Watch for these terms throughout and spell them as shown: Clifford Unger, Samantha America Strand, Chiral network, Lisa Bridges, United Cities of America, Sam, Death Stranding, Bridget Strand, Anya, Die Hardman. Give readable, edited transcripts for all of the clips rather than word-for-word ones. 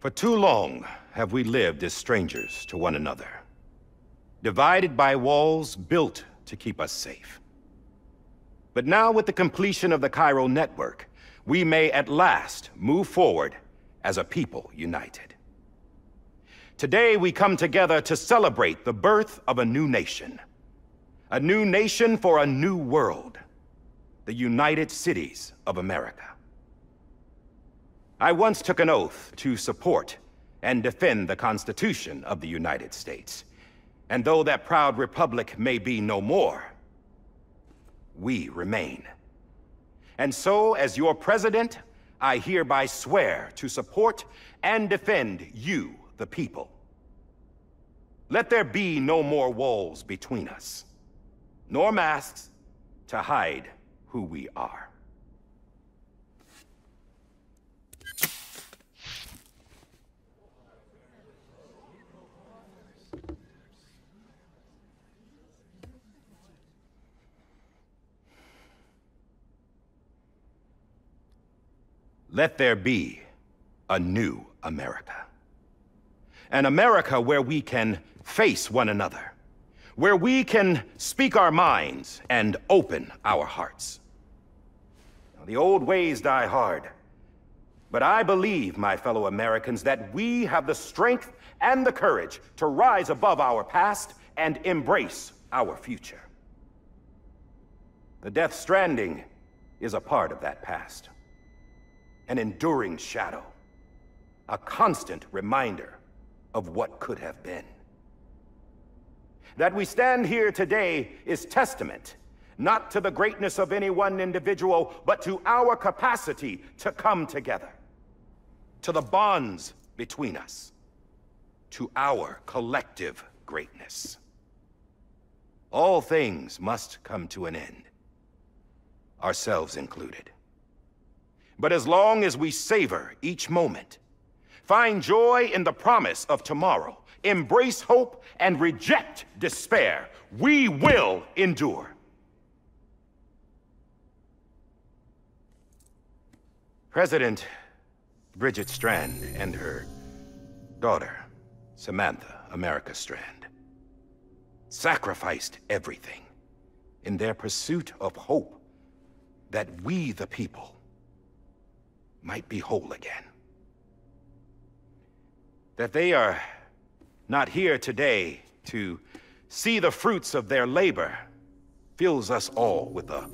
For too long have we lived as strangers to one another, divided by walls built to keep us safe. But now, with the completion of the Chiral network, we may at last move forward as a people united. Today we come together to celebrate the birth of a new nation for a new world, the United Cities of America. I once took an oath to support and defend the Constitution of the United States, and though that proud republic may be no more, we remain. And so, as your president, I hereby swear to support and defend you, the people. Let there be no more walls between us, nor masks to hide who we are. Let there be a new America. An America where we can face one another, where we can speak our minds and open our hearts. Now, the old ways die hard, but I believe, my fellow Americans, that we have the strength and the courage to rise above our past and embrace our future. The Death Stranding is a part of that past, an enduring shadow, a constant reminder of what could have been. That we stand here today is testament, not to the greatness of any one individual, but to our capacity to come together, to the bonds between us, to our collective greatness. All things must come to an end, ourselves included. But as long as we savor each moment, find joy in the promise of tomorrow, embrace hope, and reject despair, we will endure. President Bridget Strand and her daughter, Samantha America Strand, sacrificed everything in their pursuit of hope that we, the people, might be whole again. That they are not here today to see the fruits of their labor fills us all with a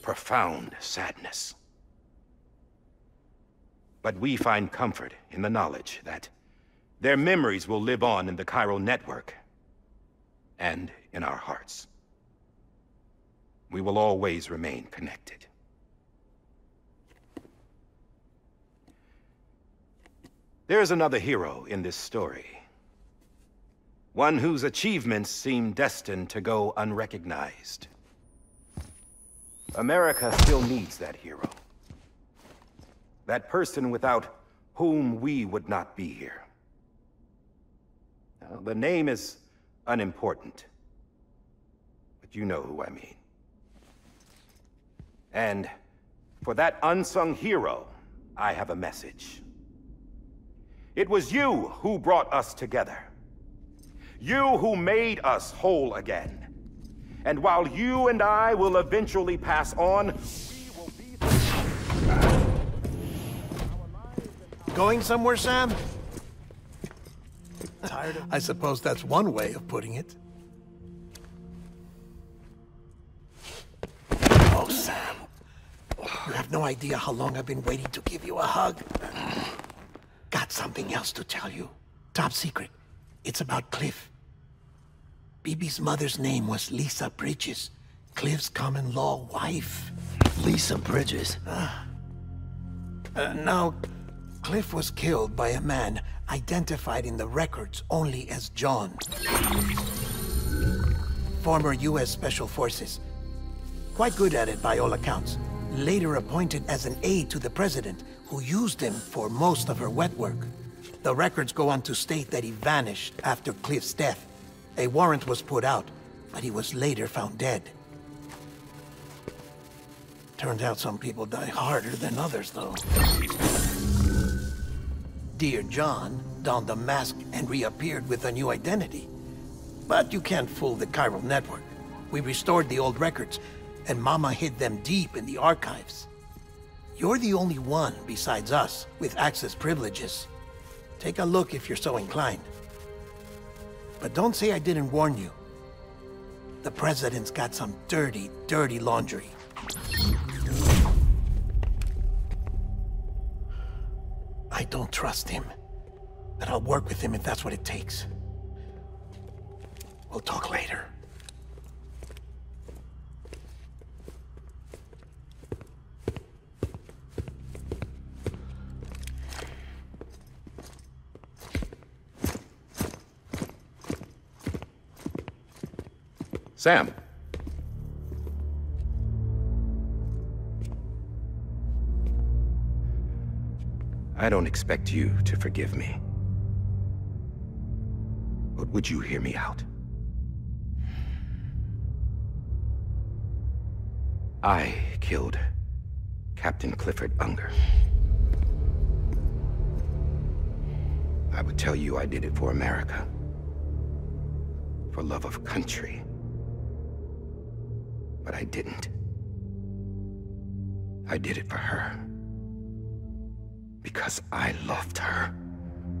profound sadness. But we find comfort in the knowledge that their memories will live on in the Chiral network and in our hearts. We will always remain connected. There is another hero in this story, one whose achievements seem destined to go unrecognized. America still needs that hero, that person without whom we would not be here. Now, the name is unimportant, but you know who I mean. And for that unsung hero, I have a message. It was you who brought us together. You who made us whole again. And while you and I will eventually pass on, we will be the... Going somewhere, Sam? Tired of... I suppose that's one way of putting it. Oh, Sam. You have no idea how long I've been waiting to give you a hug. Got something else to tell you. Top secret. It's about Cliff. BB's mother's name was Lisa Bridges, Cliff's common-law wife. Lisa Bridges? Now, Cliff was killed by a man identified in the records only as John. Former U.S. Special Forces. Quite good at it, by all accounts. Later appointed as an aide to the president, who used him for most of her wet work. The records go on to state that he vanished after Cliff's death. A warrant was put out, but he was later found dead. Turned out some people die harder than others, though. dear John donned the mask and reappeared with a new identity. But you can't fool the Chiral network. We restored the old records, and Mama hid them deep in the archives. You're the only one, besides us, with access privileges. Take a look if you're so inclined. But don't say I didn't warn you. The President's got some dirty, dirty laundry. I don't trust him, but I'll work with him if that's what it takes. We'll talk later. Sam. I don't expect you to forgive me. But would you hear me out? I killed Captain Clifford Unger. I would tell you I did it for America. For love of country. But I didn't. I did it for her. Because I loved her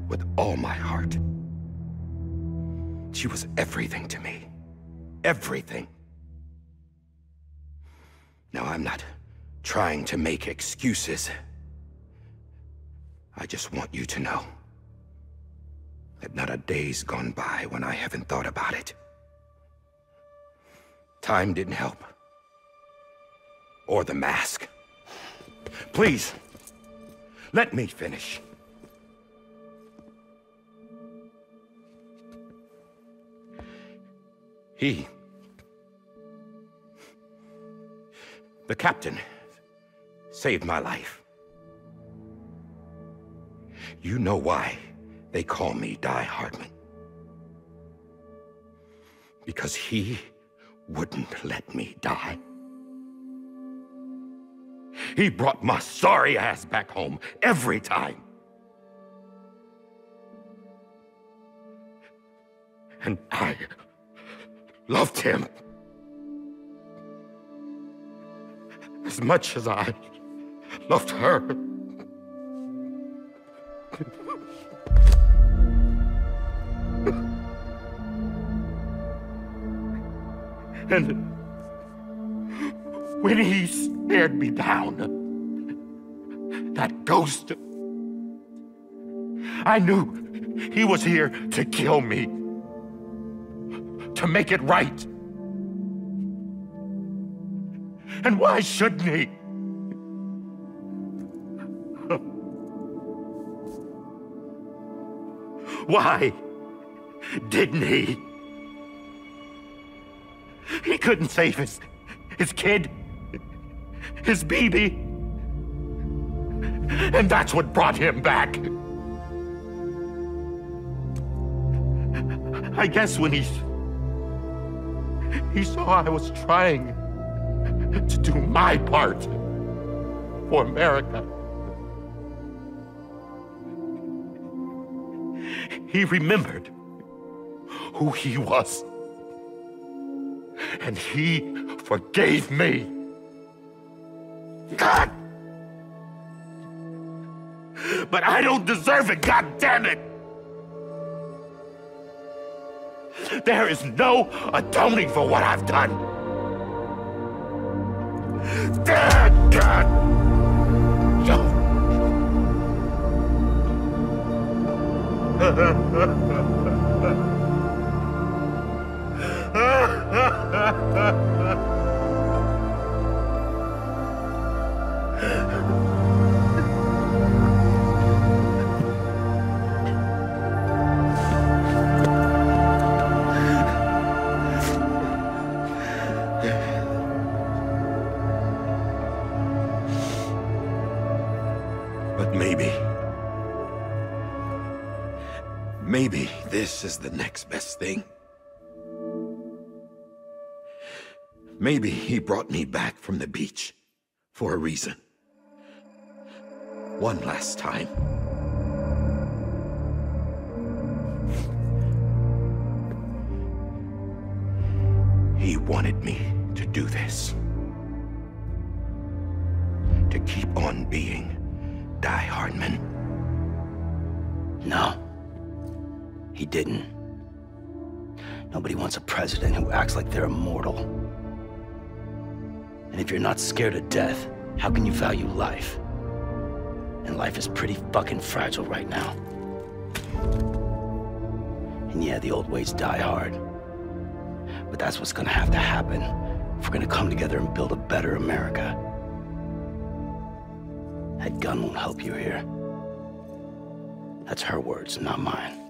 with all my heart. She was everything to me. Everything. Now, I'm not trying to make excuses. I just want you to know that not a day's gone by when I haven't thought about it. Time didn't help. Or the mask. Please, let me finish. The captain saved my life. You know why they call me Die Hardman. Because he wouldn't let me die. He brought my sorry ass back home every time. And I loved him. As much as I loved her. And when he stared me down, that ghost, I knew he was here to kill me, to make it right. And why shouldn't he? Why didn't he? He couldn't save his kid, his baby. And that's what brought him back. I guess when he saw I was trying to do my part for America. He remembered who he was, and he forgave me. God! But I don't deserve it, God damn it! There is no atoning for what I've done. Dad, God! No. Maybe this is the next best thing. Maybe he brought me back from the beach for a reason. One last time. wanted me to do this. To keep on being Die Hardman. No. He didn't. Nobody wants a president who acts like they're immortal. And if you're not scared of death, how can you value life? And life is pretty fucking fragile right now. And yeah, the old ways die hard. But that's what's gonna have to happen if we're gonna come together and build a better America. That gun won't help you here. That's her words, not mine.